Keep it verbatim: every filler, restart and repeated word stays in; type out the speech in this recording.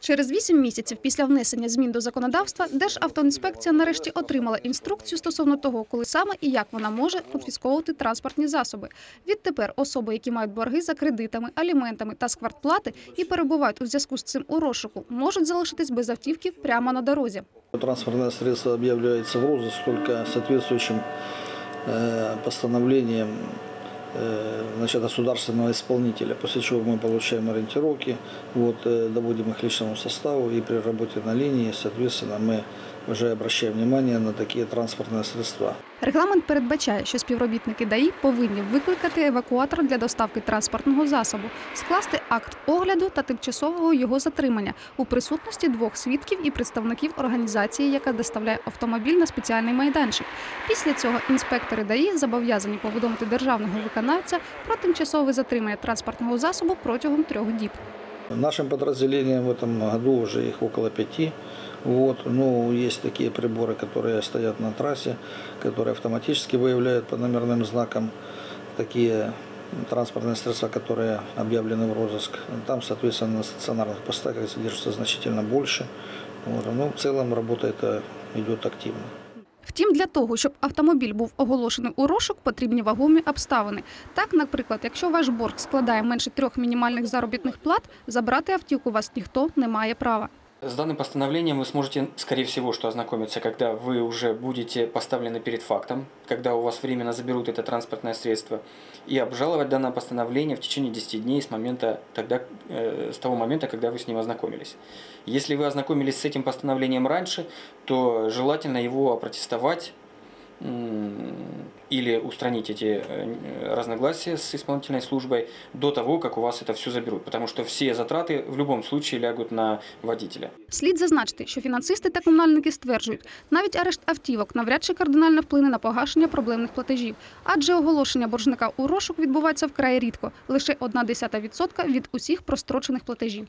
Через вісім місяців після внесення змін до законодавства Державтоінспекція нарешті отримала інструкцію стосовно того, коли саме і як вона може конфісковувати транспортні засоби. Відтепер особи, які мають борги за кредитами, аліментами та з квартплати і перебувають у зв'язку з цим у розшуку, можуть залишитись без автівки прямо на дорозі. Транспортне средство об'являється в розыск тільки відповідним постановленням значит, государственного исполнителя, после чего мы получаем ориентировки, вот, доводим их к личному составу, и при работе на линии, соответственно, мы вже обращає внимание на такі транспортні средства. Регламент передбачає, що співробітники ДАІ повинні викликати евакуатор для доставки транспортного засобу, скласти акт огляду та тимчасового його затримання у присутності двох свідків і представників організації, яка доставляє автомобіль на спеціальний майданчик. Після цього інспектори ДАІ зобов'язані повідомити державного виконавця про тимчасове затримання транспортного засобу протягом трьох діб. Нашим подразделениям в этом году уже их около пяти. Вот. Но есть такие приборы, которые стоят на трассе, которые автоматически выявляют по номерным знакам такие транспортные средства, которые объявлены в розыск. Там, соответственно, на стационарных постах их содержится значительно больше. Вот. Но в целом работа эта идет активно. Втім, для того, щоб автомобіль був оголошений у розшук, потрібні вагомі обставини. Так, наприклад, якщо ваш борг складає менше трьох мінімальних заробітних плат, забрати автівку вас ніхто не має права. С данным постановлением вы сможете, скорее всего, что ознакомиться, когда вы уже будете поставлены перед фактом, когда у вас временно заберут это транспортное средство, и обжаловать данное постановление в течение десяти дней с момента, тогда, э, с того момента, когда вы с ним ознакомились. Если вы ознакомились с этим постановлением раньше, то желательно его опротестовать или устранить эти разногласия с исполнительной службой до того, как у вас это все заберут, потому что все затраты в любом случае лягут на водителя. Слід зазначити, що фінансисти та комунальники стверджують, навіть арешт автівок навряд чи кардинально вплине на погашення проблемних платежів, адже оголошення боржника у розшук відбувається вкрай рідко, лише одна десята відсотка від усіх прострочених платежів.